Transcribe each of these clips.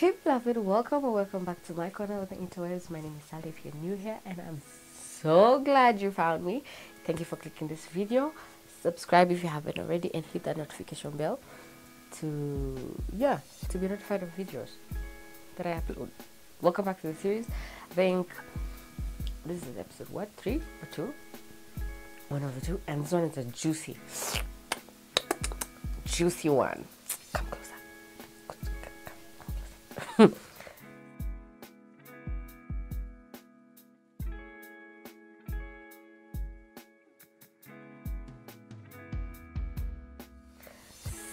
Hey Fluffin, welcome back to my corner of the interwebs. My name is Sally if you're new here, and I'm so glad you found me. Thank you for clicking this video. Subscribe if you haven't already and hit that notification bell to be notified of videos that I upload. Welcome back to the series. I think this is episode what, 3 or 2? One of the two, and this one is a juicy one. Come close.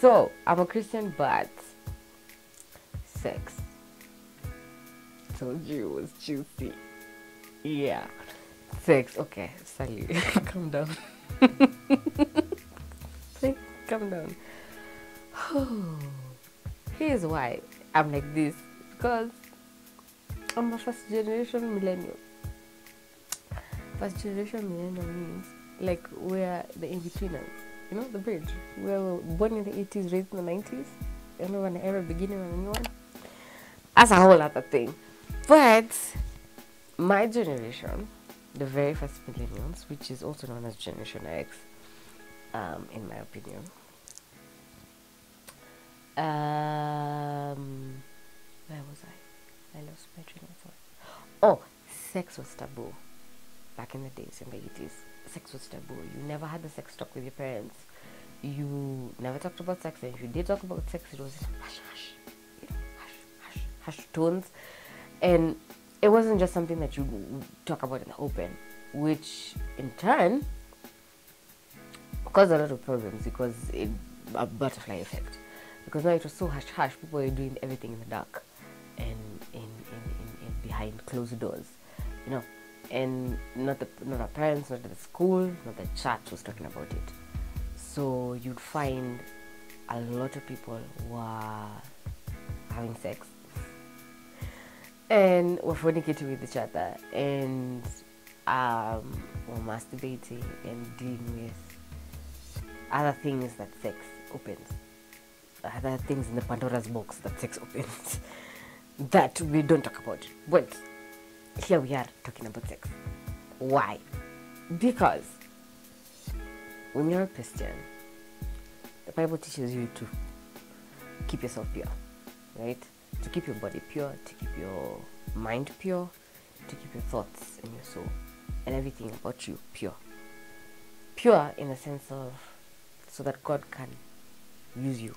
So, I'm a Christian, but sex, told you it was juicy. Yeah, sex, okay, Sally, calm down. Please, calm down. Here's why I'm like this, because I'm a first generation millennial means like we're the in-betweeners, you know, the bridge. We were born in the 80s, raised in the 90s, you know, an era beginning of a new one. That's a whole other thing. But my generation, the very first millennials, which is also known as Generation X, in my opinion, where was I? I lost my train of thought. Oh, sex was taboo back in the days, in the 80s. Sex was taboo. You never had the sex talk with your parents. You never talked about sex, and if you did talk about sex, it was hush, hush, you know, hush, hush, hush tones. And it wasn't just something that you talk about in the open, which in turn caused a lot of problems because it a butterfly effect. Because now it was so hush hush, people were doing everything in the dark and in behind closed doors, you know, and not our parents, not the school, not the church was talking about it. So you'd find a lot of people were having sex and were fornicating with each other and were masturbating and dealing with other things that sex opens. Other things in the Pandora's box that sex opens that we don't talk about. But here we are talking about sex. Why? Because when you're a Christian, the Bible teaches you to keep yourself pure, right? To keep your body pure, to keep your mind pure, to keep your thoughts and your soul and everything about you pure. Pure in the sense of so that God can use you.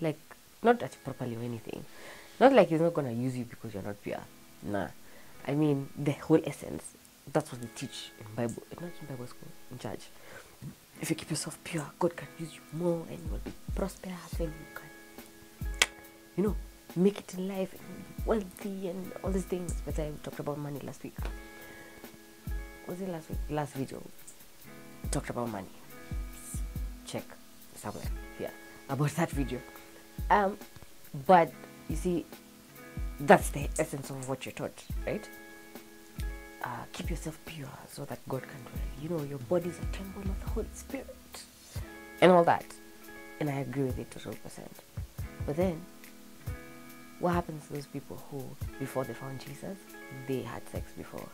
Like, not at properly or anything. Not like he's not gonna use you because you're not pure. Nah. I mean, the whole essence. That's what they teach in Bible. Not in Bible school, in church. If you keep yourself pure, God can use you more and you will be prosperous and you can, you know, make it in life and be wealthy and all these things. But I talked about money last week. Was it last week? Last video. I talked about money. Check somewhere here about that video. But you see, that's the essence of what you're taught, right? Keep yourself pure so that God can dwell. You know, your body is a temple of the Holy Spirit and all that. And I agree with it 100%. But then, what happens to those people who, before they found Jesus, they had sex before,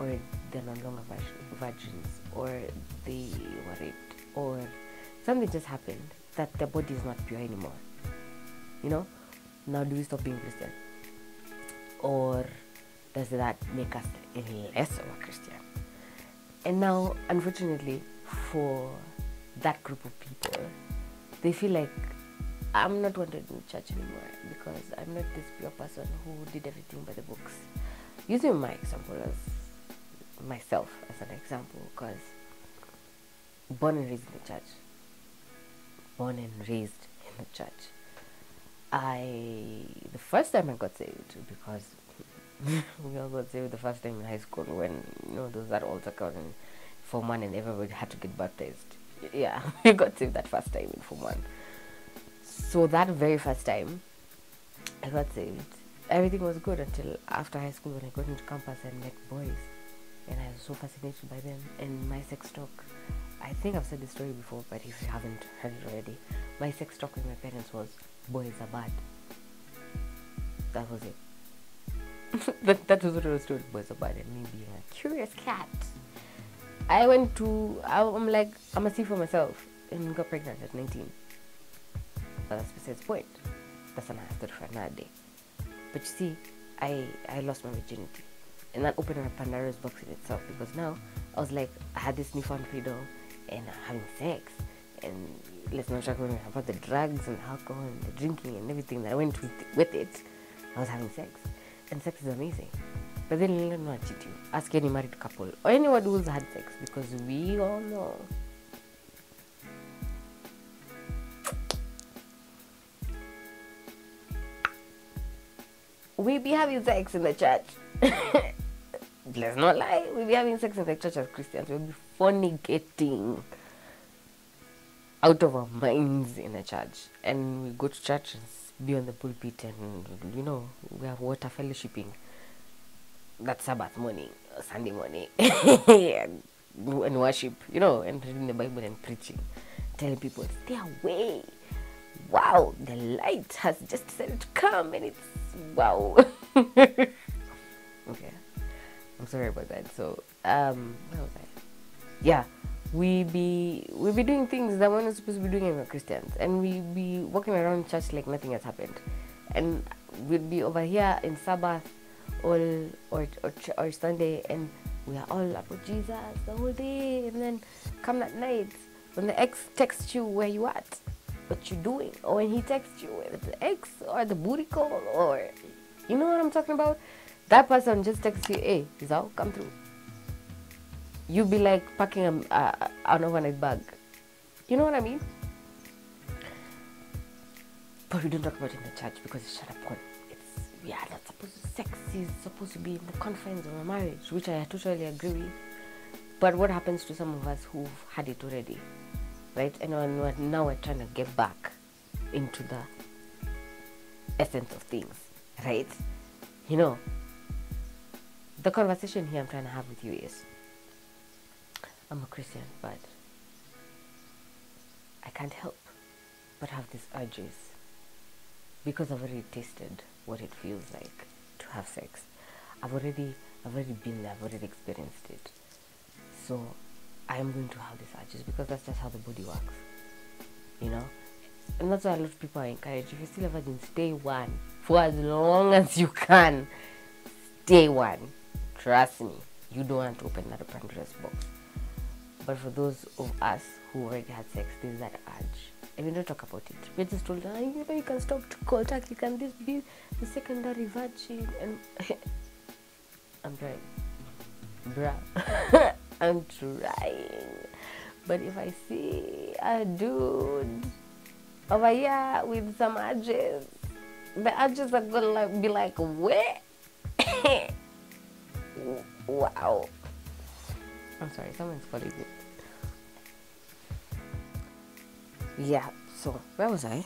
or they're no longer virgins, or they were raped, or something just happened that their body is not pure anymore? You know, now do we stop being Christian, or does that make us any less of a Christian? And now, unfortunately, for that group of people, they feel like, I'm not wanted in church anymore because I'm not this pure person who did everything by the books. Using my example as myself as an example, because born and raised in the church, the first time I got saved, because we all got saved the first time in high school when, you know, those that altar call in Form 1 and everybody had to get baptized. Yeah, we got saved that first time in Form 1. So that very first time I got saved, everything was good until after high school when I got into campus and met boys, and I was so fascinated by them and my sex talk. I think I've said this story before, but if you haven't heard it already, my sex talk with my parents was, boys are bad. that was it. that was what the story was about, it, me being a curious cat. I'm like, I'm gonna see for myself, and got pregnant at 19. But that's besides the point. That's another story for another day. But you see, I lost my virginity, and that opened up Pandora's box in itself, because now I was like, I had this newfound freedom, and I'm having sex, and let's not talk about the drugs and alcohol and the drinking and everything that I went with it. I was having sex, and sex is amazing. But then you don't know what to do. Ask any married couple or anyone who's had sex, because we all know we be having sex in the church. Let's not lie, we be having sex in the church as Christians. We'll be fornicating out of our minds in the church, and we go to church and be on the pulpit, and you know, we have water fellowshipping that Sabbath morning, Sunday morning, and worship, you know, and reading the Bible and preaching, telling people stay away. Wow, the light has just decided to come, and it's wow. Okay, I'm sorry about that. So, where was I? Yeah, we be doing things that we're not supposed to be doing as Christians, and we be walking around church like nothing has happened, and we'll be over here in Sabbath all or Sunday, and we are all about Jesus the whole day, and then come that night when the ex texts you where you at, what you doing, or when he texts you with the ex or the booty call, or you know what I'm talking about, that person just texts you, hey, Zao, come through. You be like packing an overnight bag, you know what I mean? But we don't talk about it in the church, because it's shut up on. We are not supposed to, sex is supposed to be in the confines of a marriage, which I totally agree with. But what happens to some of us who've had it already, right? And now we're trying to get back into the essence of things, right? You know, the conversation here I'm trying to have with you is, I'm a Christian, but I can't help but have these urges, because I've already tasted what it feels like to have sex. I've already been there, I've already experienced it. So I am going to have these urges, because that's just how the body works, you know? And that's why a lot of people are encouraged, if you're still a virgin, stay one for as long as you can. Stay one. Trust me, you don't want to open another Pandora's box. But for those of us who already had sex, there's that urge. And we don't talk about it. We're just told, ah, you can stop to contact, you can this be the secondary virgin, and I'm trying. Bruh. I'm trying. But if I see a dude over here with some urges, the urges are gonna be like, where? Wow. I'm sorry, someone's calling me. Yeah, so where was I?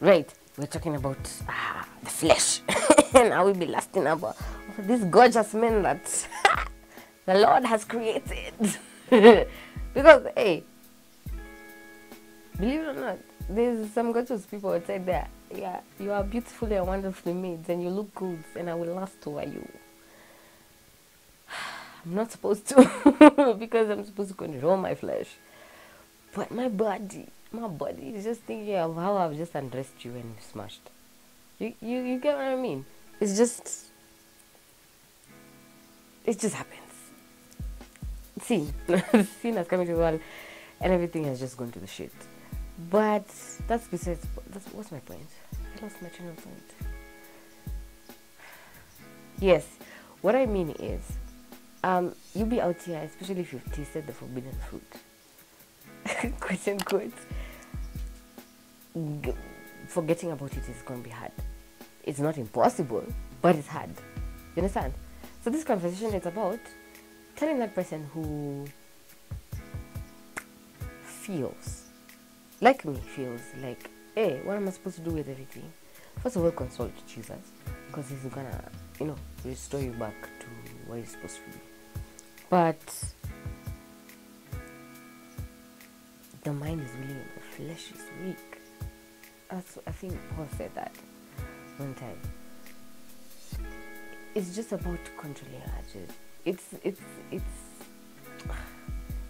Right, we're talking about the flesh, and I will be lasting about these gorgeous men that the Lord has created. Because, hey, believe it or not, there's some gorgeous people outside there. Yeah, you are beautifully and wonderfully made, and you look good, and I will lust over you. I'm not supposed to, because I'm supposed to control my flesh. But my body is just thinking of how I've just undressed you and smashed. You get what I mean? It just happens. Sin has come into the world, and everything has just gone to the shit. But that's what's my point? I lost my train of thought. Yes, what I mean is, you be out here, especially if you've tasted the forbidden fruit, quote unquote, forgetting about it is going to be hard. It's not impossible, but it's hard. You understand? So this conversation is about telling that person who feels, like me, feels like, hey, what am I supposed to do with everything? First of all, consult Jesus, because he's going to, you know, restore you back to where you're supposed to be. But the mind is willing, the flesh is weak. I think Paul said that one time. It's just about controlling your urges.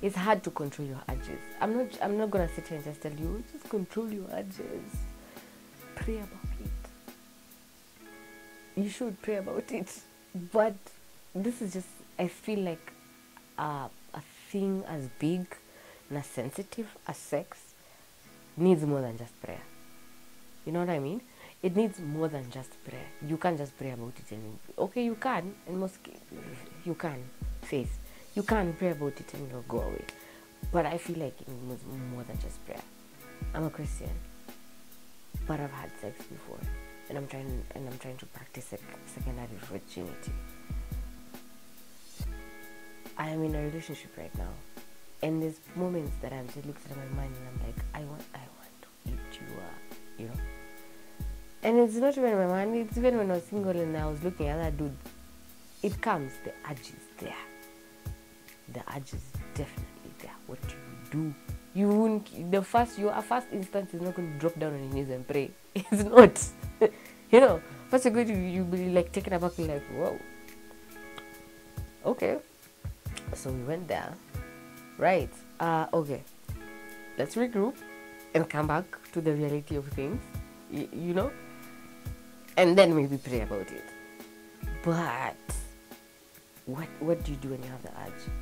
It's hard to control your urges. I'm not gonna sit here and just tell you just control your urges. Pray about it. You should pray about it. But this is just, I feel like a thing as big and as sensitive as sex needs more than just prayer. You know what I mean? It needs more than just prayer. You can't just pray about it. And okay, you can, and most you can face. You can pray about it and it'll go away. But I feel like it needs more than just prayer. I'm a Christian, but I've had sex before, and I'm trying to practice secondary virginity. I am in a relationship right now, and there's moments that I'm just looking at my mind and I'm like, I want to eat you up, you know. And it's not even my mind, it's even when I was single and I was looking at that dude. It comes, the urge is there. The urge is definitely there. What do? You won't. Your first instinct is not going to drop down on your knees and pray. It's not. You know, first you're going to, you'll be like taken aback, like, whoa. Okay. So we went there, right? Okay, let's regroup and come back to the reality of things, you know, and then maybe pray about it. But what do you do when you have the urge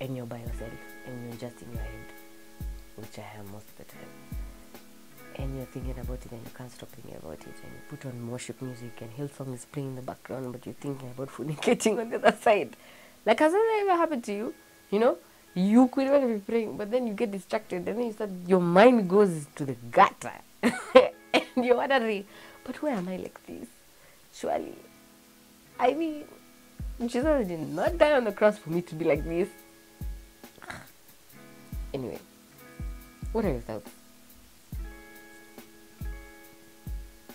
and you're by yourself and you're just in your head, which I am most of the time, and you're thinking about it and you can't stop thinking about it, and you put on worship music and Hillsong is playing in the background, but you're thinking about fornicating on the other side? Like, has that ever happened to you? You know, you could even be praying, but then you get distracted, and then you start, your mind goes to the gutter, and you're wondering, but why am I like this? Surely, I mean, Jesus did not die on the cross for me to be like this. Anyway, what are your thoughts?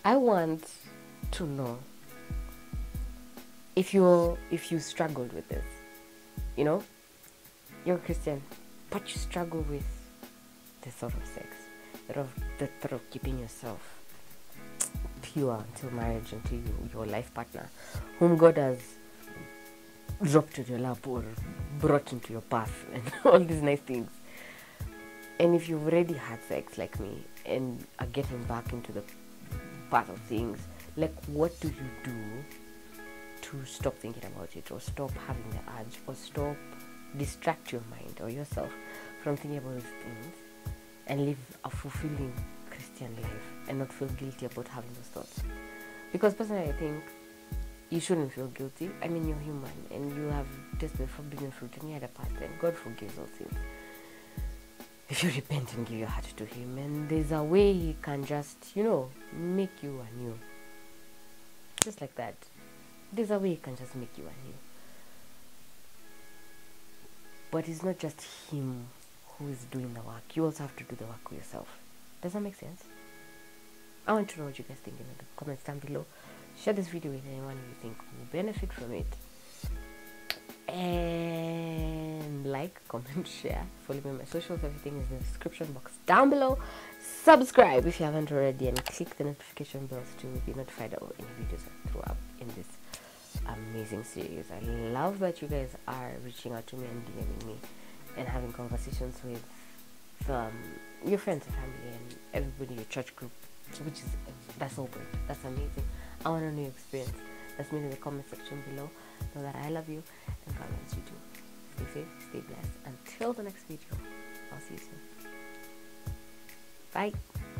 I want to know if you struggled with this. You know, you're a Christian, but you struggle with the thought of sex, the thought of keeping yourself pure until marriage, until your life partner, whom God has dropped into your lap or brought into your path, and all these nice things. And if you've already had sex like me and are getting back into the path of things, like, what do you do to stop thinking about it, or stop having the urge, or stop distract your mind or yourself from thinking about these things, and live a fulfilling Christian life and not feel guilty about having those thoughts? Because personally, I think you shouldn't feel guilty. I mean, you're human and you have tasted forbidden fruit and you had a past, and God forgives all sins if you repent and give your heart to Him. And there's a way He can just, you know, make you anew. Just like that. There's a way He can just make you anew. But it's not just Him who is doing the work. You also have to do the work yourself. Does that make sense? I want to know what you guys think in the comments down below. Share this video with anyone you think will benefit from it. And like, comment, share, follow me on my socials. Everything is in the description box down below. Subscribe if you haven't already, and click the notification bells to be notified of any videos I throw up in this amazing series. I love that you guys are reaching out to me and DMing me and having conversations with your friends and family and everybody, your church group, which is, that's all good. That's amazing. I want a new experience. Let me know in the comment section below. Know that I love you, and God loves you too. Stay safe, stay blessed. Until the next video, I'll see you soon. Bye.